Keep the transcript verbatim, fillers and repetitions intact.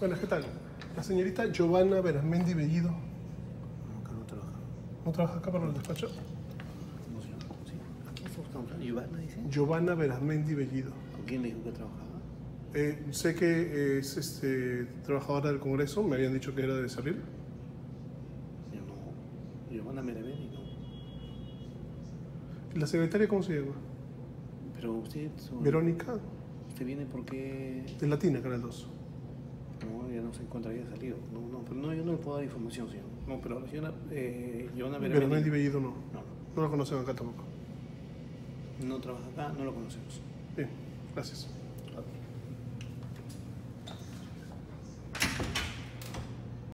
Buenas, ¿qué tal? La señorita Giovanna Verasmendi Bellido. No, acá no trabaja. ¿No trabaja acá para los despachos? No, señor. Sí. ¿A quién se busca? ¿Giovanna dice? Giovanna Verasmendi Bellido. ¿Con quién le dijo que trabajaba? Eh, sé que es este, trabajadora del Congreso. Me habían dicho que era de salir. Señor, no. Giovanna Merebelli, no. ¿La secretaria cómo se llama? Pero usted... Sobre... Verónica. ¿Usted viene porque...? De Latina, Canal dos. No, ya no se encuentra, ya salido. No, no, pero no, yo no le puedo dar información, señor. No, pero la señora eh, Giovanna Verasmendi... Verasmendi Bellido no. No. No la conocen acá tampoco. No trabaja acá, no lo conocemos. Bien, gracias.